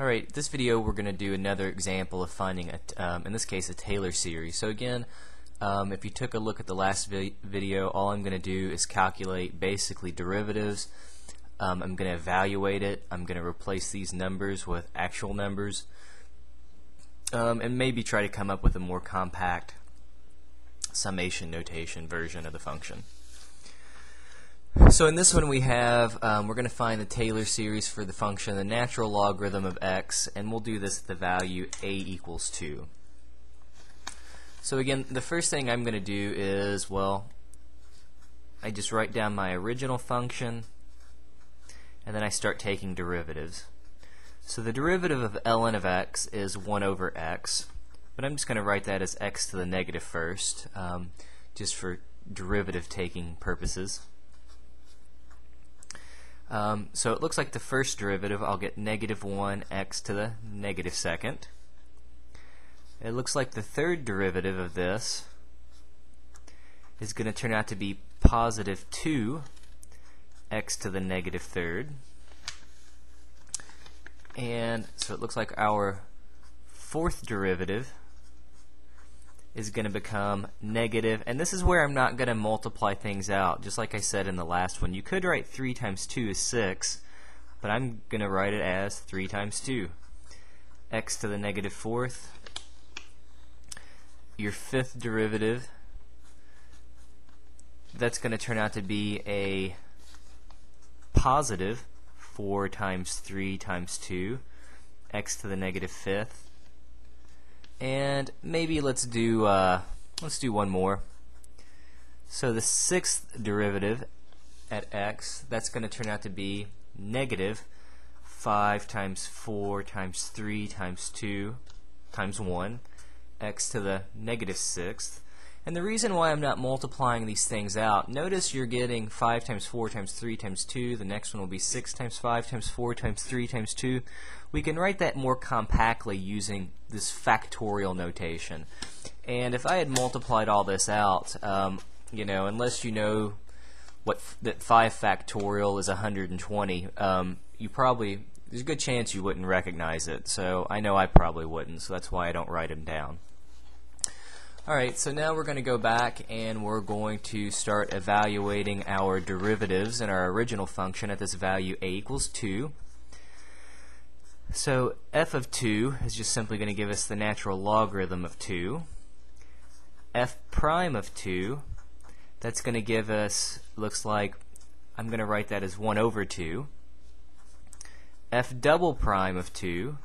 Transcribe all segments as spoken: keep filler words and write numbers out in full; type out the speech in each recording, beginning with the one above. Alright, this video we're going to do another example of finding, a, um, in this case, a Taylor series. So again, um, if you took a look at the last vi video, all I'm going to do is calculate basically derivatives. Um, I'm going to evaluate it. I'm going to replace these numbers with actual numbers. Um, and maybe try to come up with a more compact summation notation version of the function. So in this one we have, um, we're going to find the Taylor series for the function the natural logarithm of x, and we'll do this at the value a equals two. So again, the first thing I'm going to do is, well, I just write down my original function and then I start taking derivatives. So the derivative of ln of x is one over x, but I'm just going to write that as x to the negative first, um, just for derivative taking purposes. Um, so it looks like the first derivative, I'll get negative one x to the negative second. It looks like the third derivative of this is going to turn out to be positive two x to the negative third. And so it looks like our fourth derivative is going to become negative, and this is where I'm not going to multiply things out. Just like I said in the last one, you could write three times two is six, but I'm going to write it as three times two. X to the negative fourth. Your fifth derivative, that's going to turn out to be a positive four times three times two, x to the negative fifth. And maybe let's do uh, let's do one more. So the sixth derivative at x, that's going to turn out to be negative five times four times three times two times one, x to the negative sixth. And the reason why I'm not multiplying these things out, notice you're getting five times four times three times two. The next one will be six times five times four times three times two. We can write that more compactly using this factorial notation. And if I had multiplied all this out, um, you know, unless you know what f that five factorial is one hundred twenty, um, you probably, there's a good chance you wouldn't recognize it. So I know I probably wouldn't, so that's why I don't write them down. Alright, so now we're going to go back and we're going to start evaluating our derivatives in our original function at this value a equals two. So f of two is just simply going to give us the natural logarithm of two. F prime of two, that's going to give us, looks like, I'm going to write that as one over two. F double prime of two,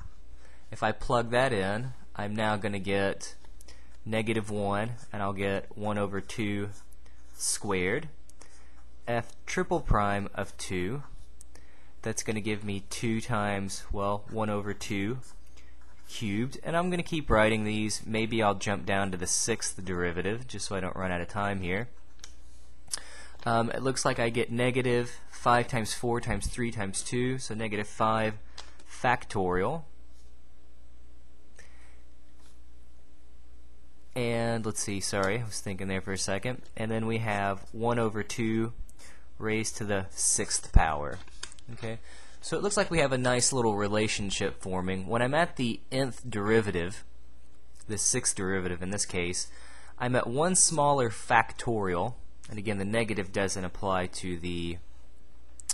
if I plug that in, I'm now going to get negative one, and I'll get one over two squared. F triple prime of two, that's going to give me two times, well, one over two cubed, and I'm going to keep writing these. Maybe I'll jump down to the sixth derivative just so I don't run out of time here. Um, it looks like I get negative five times four times three times two, so negative five factorial. And let's see, sorry, I was thinking there for a second. And then we have one over two raised to the sixth power. Okay, so it looks like we have a nice little relationship forming. When I'm at the nth derivative, the sixth derivative in this case, I'm at one smaller factorial, and again the negative doesn't apply to the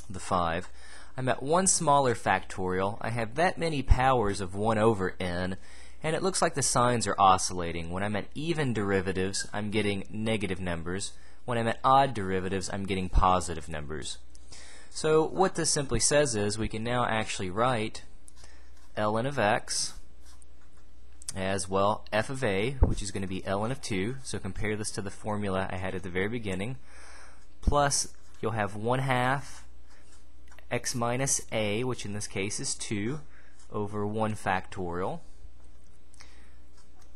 the five. I'm at one smaller factorial, I have that many powers of one over n, and it looks like the signs are oscillating. When I'm at even derivatives, I'm getting negative numbers. When I'm at odd derivatives, I'm getting positive numbers. So what this simply says is we can now actually write ln of x as, well, f of a, which is going to be ln of two. So compare this to the formula I had at the very beginning. Plus, you'll have one half x minus a, which in this case is two, over one factorial,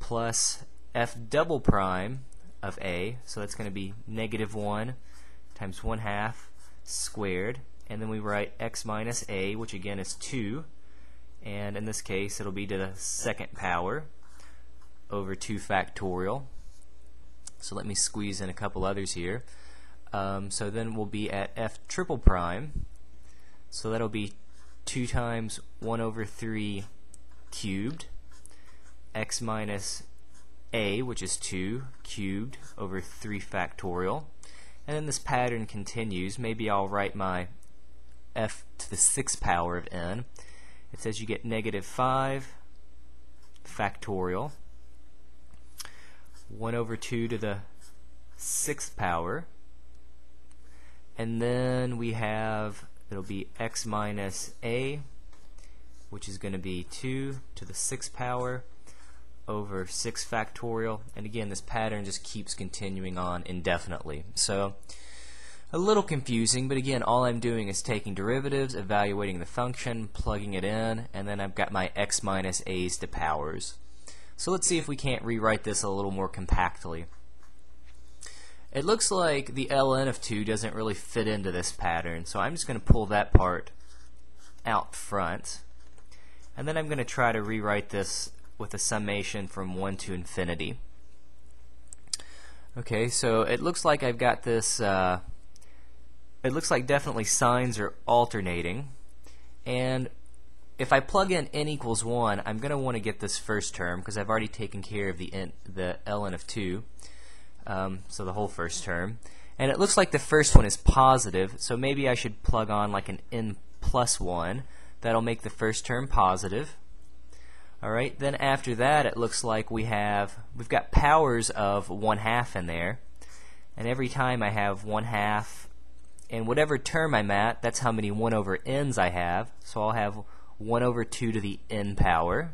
plus f double prime of a, so that's going to be negative one times one half squared, and then we write x minus a, which again is two, and in this case it'll be to the second power over two factorial. So let me squeeze in a couple others here. Um, so then we'll be at f triple prime, so that'll be two times one over three cubed, x minus a, which is two, cubed over three factorial. And then this pattern continues. Maybe I'll write my f to the sixth power of n. It says you get negative five factorial, one over two to the sixth power, and then we have, it'll be x minus a, which is going to be two to the sixth power over six factorial. And again, this pattern just keeps continuing on indefinitely. So a little confusing, but again, all I'm doing is taking derivatives, evaluating the function, plugging it in, and then I've got my x minus a's to powers. So let's see if we can't rewrite this a little more compactly. It looks like the ln of two doesn't really fit into this pattern, so I'm just going to pull that part out front, and then I'm going to try to rewrite this with a summation from one to infinity. Okay, so it looks like I've got this, uh, it looks like definitely signs are alternating, and if I plug in n equals one, I'm going to want to get this first term because I've already taken care of the, n, the ln of two, um, so the whole first term. And it looks like the first one is positive, so maybe I should plug on like an n plus one. That'll make the first term positive. Alright, then after that it looks like we have, we've got powers of one half in there, and every time I have one half, and whatever term I'm at, that's how many one over n's I have, so I'll have one over two to the n power.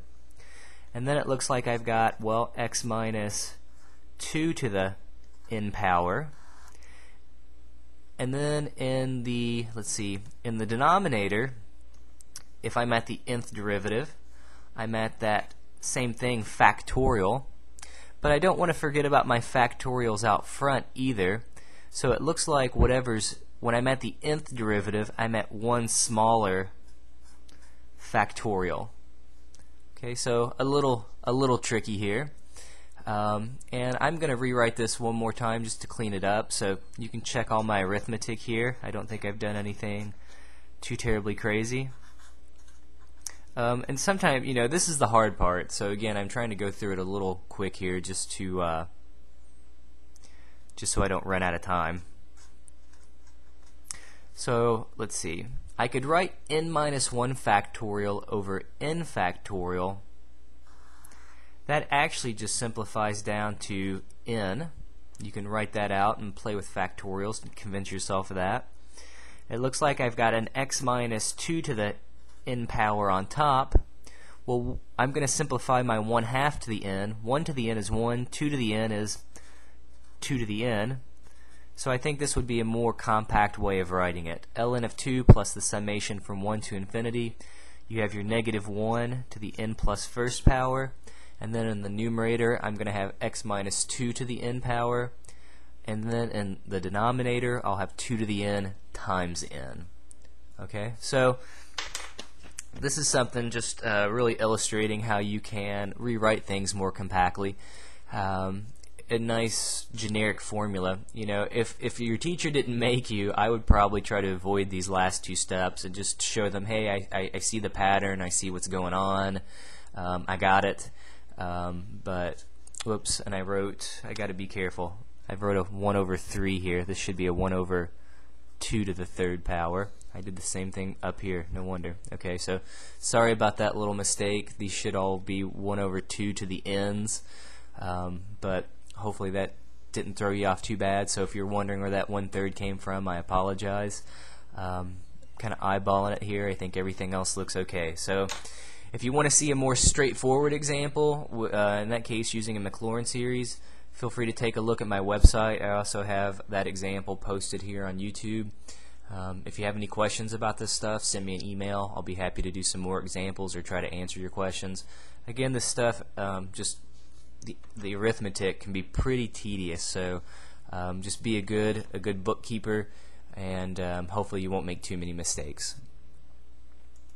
And then it looks like I've got, well, x minus two to the n power. And then in the, let's see, in the denominator, if I'm at the nth derivative, I'm at that same thing, factorial, but I don't want to forget about my factorials out front either. So it looks like whatever's, when I'm at the nth derivative, I'm at one smaller factorial. Okay, so a little a little tricky here, um, and I'm gonna rewrite this one more time just to clean it up, so you can check all my arithmetic here. I don't think I've done anything too terribly crazy. Um, and sometimes, you know, this is the hard part, so again, I'm trying to go through it a little quick here just to uh, just so I don't run out of time. So let's see, I could write n minus one factorial over n factorial. That actually just simplifies down to n. You can write that out and play with factorials and convince yourself of that. It looks like I've got an x minus two to the n power on top. Well, I'm going to simplify my one half to the n. one to the n is one, two to the n is two to the n. So I think this would be a more compact way of writing it. Ln of two plus the summation from one to infinity. You have your negative one to the n plus first power, and then in the numerator I'm going to have x minus two to the n power, and then in the denominator I'll have two to the n times n. Okay, so this is something just uh, really illustrating how you can rewrite things more compactly. Um, a nice generic formula. You know, if, if your teacher didn't make you, I would probably try to avoid these last two steps and just show them, hey, I, I, I see the pattern, I see what's going on, um, I got it. Um, but, whoops, and I wrote, I got to be careful. I wrote a one over three here. This should be a one over two to the third power. I did the same thing up here, no wonder. Okay, so sorry about that little mistake. These should all be one over two to the n's, um, but hopefully that didn't throw you off too bad. So if you're wondering where that one third came from, I apologize. Um, kind of eyeballing it here. I think everything else looks okay. So if you want to see a more straightforward example, uh, in that case using a Maclaurin series, feel free to take a look at my website. I also have that example posted here on YouTube. Um, if you have any questions about this stuff, send me an email. I'll be happy to do some more examples or try to answer your questions. Again, this stuff, um, just the, the arithmetic can be pretty tedious, so um, just be a good a good bookkeeper, and um, hopefully you won't make too many mistakes.